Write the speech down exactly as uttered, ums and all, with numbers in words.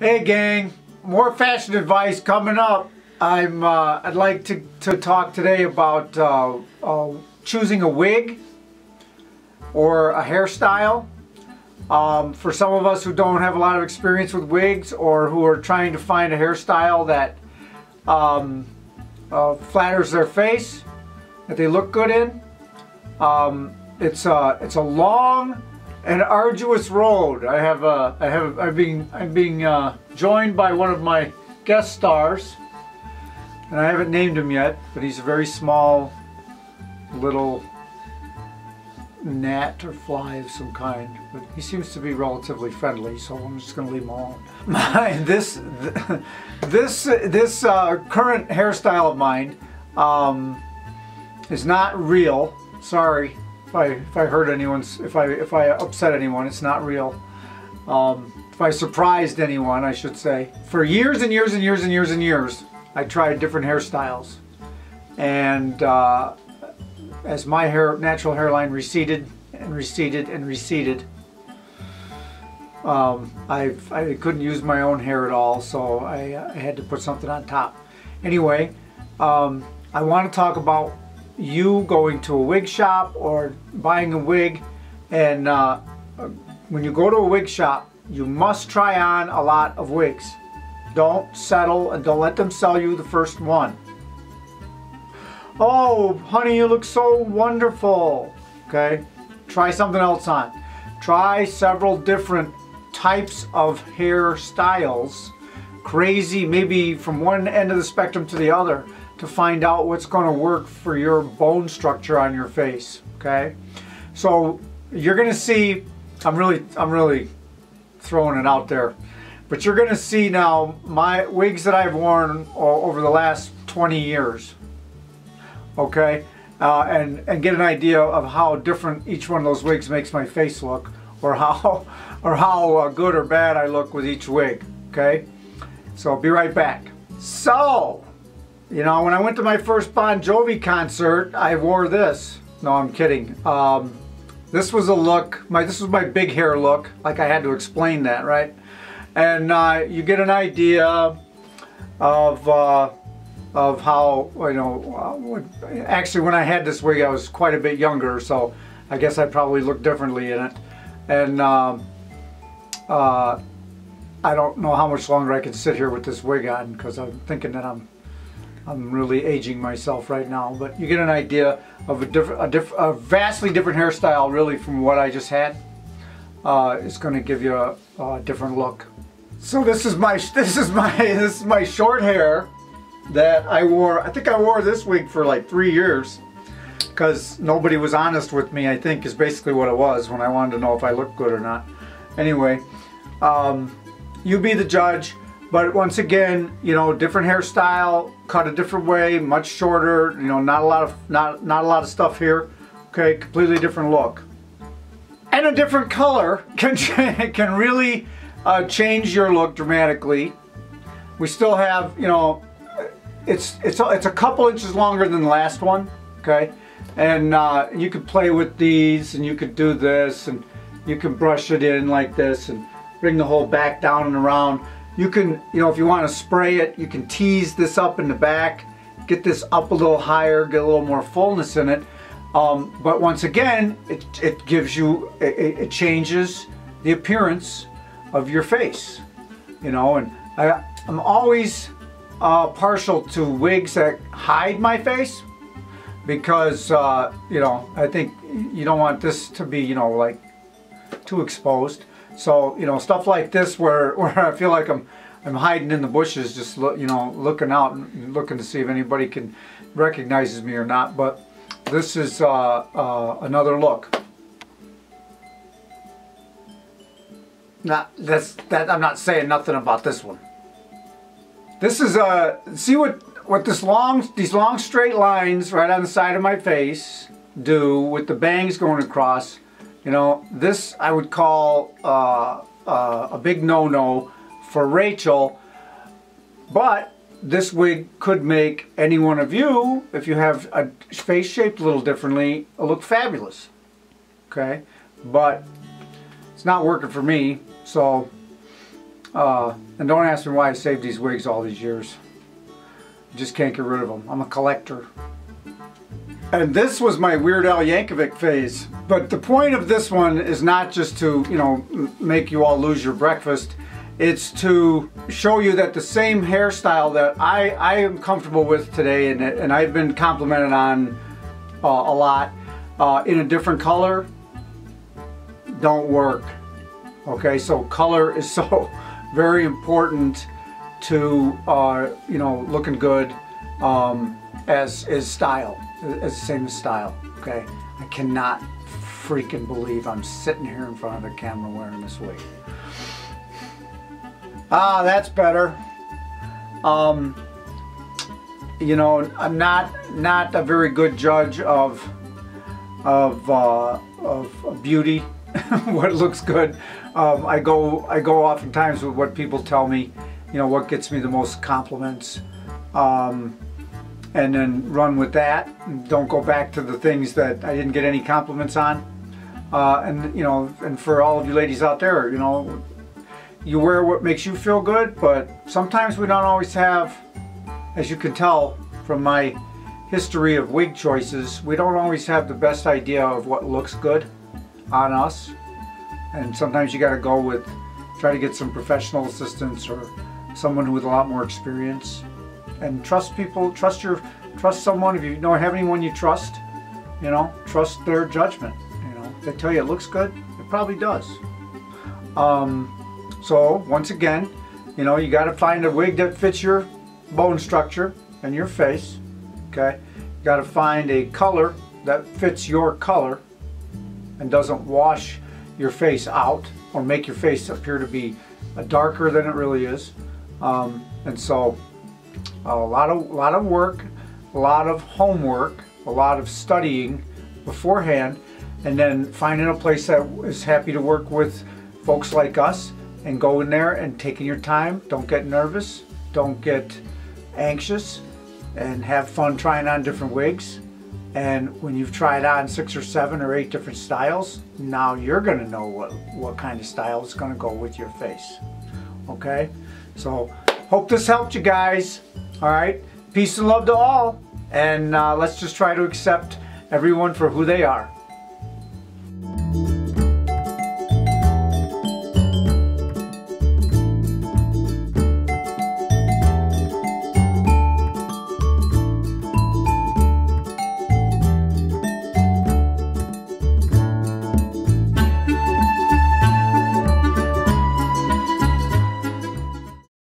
Hey gang, more fashion advice coming up. I'm, uh, I'd like to, to talk today about uh, uh, choosing a wig or a hairstyle. Um, for some of us who don't have a lot of experience with wigs or who are trying to find a hairstyle that um, uh, flatters their face, that they look good in, um, it's, a, it's a long and arduous road. I have, uh, I have, I've been, I'm being uh, joined by one of my guest stars. And I haven't named him yet, but he's a very small little gnat or fly of some kind. But he seems to be relatively friendly, so I'm just going to leave him alone. My, this this, this uh, current hairstyle of mine um, is not real. Sorry if I, if I hurt anyone's, if I, if I upset anyone, it's not real. Um, if I surprised anyone, I should say. For years and years and years and years and years, I tried different hairstyles, and uh, as my hair, natural hairline receded and receded and receded, um, I, I couldn't use my own hair at all, so I, I had to put something on top. Anyway, um, I want to talk about you going to a wig shop or buying a wig, and uh, when you go to a wig shop, you must try on a lot of wigs. Don't settle and don't let them sell you the first one. Oh, honey, you look so wonderful. Okay, try something else on. Try several different types of hairstyles. Crazy, maybe from one end of the spectrum to the other, to find out what's going to work for your bone structure on your face. Okay, so you're going to see, I'm really, I'm really throwing it out there. But you're going to see now my wigs that I've worn over the last twenty years, okay, uh, and, and get an idea of how different each one of those wigs makes my face look, or how, or how uh, good or bad I look with each wig, okay? So I'll be right back. So, you know, when I went to my first Bon Jovi concert, I wore this. No, I'm kidding. Um, this was a look, my, this was my big hair look, like I had to explain that, right? And uh, you get an idea of uh, of how, you know, actually when I had this wig I was quite a bit younger, so I guess I probably looked differently in it. And uh, uh, I don't know how much longer I can sit here with this wig on, because I'm thinking that I'm I'm really aging myself right now. But you get an idea of a different, a, diff a vastly different hairstyle really from what I just had. Uh, it's going to give you a, a different look. So this is my this is my this is my short hair that I wore. I think I wore this wig for like three years because nobody was honest with me, I think, is basically what it was, when I wanted to know if I looked good or not. Anyway, um, you be the judge. But once again, you know, different hairstyle, cut a different way, much shorter. You know, not a lot of not not a lot of stuff here. Okay, completely different look. And a different color can can really Uh, change your look dramatically. We still have, you know, it's it's a, it's a couple inches longer than the last one, okay? And uh, you could play with these, and you could do this, and you can brush it in like this, and bring the whole back down and around. You can, you know, if you want to spray it, you can tease this up in the back, get this up a little higher, get a little more fullness in it. Um, but once again, it it gives you, it, it changes the appearance of your face, you know. And I, I'm always uh, partial to wigs that hide my face, because uh, you know, I think you don't want this to be, you know, like too exposed. So, you know, stuff like this where where I feel like I'm I'm hiding in the bushes, just look, you know, looking out and looking to see if anybody can recognizes me or not. But this is uh, uh, another look. Not that's that I'm not saying nothing about this one. This is a uh, see what what this long these long straight lines right on the side of my face do with the bangs going across. You know, this I would call uh, uh, a big no-no for Rachel. But this wig could make any one of you, if you have a face shaped a little differently, look fabulous. Okay, but it's not working for me. So Uh, and don't ask me why I saved these wigs all these years. Just can't get rid of them. I'm a collector. And this was my Weird Al Yankovic phase. But the point of this one is not just to, you know, make you all lose your breakfast. It's to show you that the same hairstyle that I, I am comfortable with today and, and I've been complimented on uh, a lot uh, in a different color don't work. Okay, so color is so very important to, uh, you know, looking good um, as is style, as the same as style. Okay, I cannot freaking believe I'm sitting here in front of the camera wearing this wig. Ah, that's better. Um, you know, I'm not not a very good judge of of uh, of beauty. What looks good. Um, I go I go oftentimes with what people tell me. You know, what gets me the most compliments, um, and then run with that. Don't go back to the things that I didn't get any compliments on. Uh, and you know, and for all of you ladies out there, you know. You wear what makes you feel good, but sometimes we don't always have, as you can tell from my history of wig choices, we don't always have the best idea of what looks good on us. And sometimes you got to go with, try to get some professional assistance or someone with a lot more experience. And trust people, trust your, trust someone. If you don't have anyone you trust, you know, trust their judgment. You know, if they tell you it looks good, it probably does. Um, So once again, you know, you got to find a wig that fits your bone structure and your face. Okay, you got to find a color that fits your color and doesn't wash your face out or make your face appear to be darker than it really is. Um, and so, a lot of a lot of work, a lot of homework, a lot of studying beforehand, and then finding a place that is happy to work with folks like us. And go in there and taking your time. Don't get nervous. Don't get anxious. And have fun trying on different wigs. And when you've tried on six or seven or eight different styles, now you're going to know what, what kind of style is going to go with your face. Okay? So, hope this helped you guys. Alright? Peace and love to all. And uh, let's just try to accept everyone for who they are.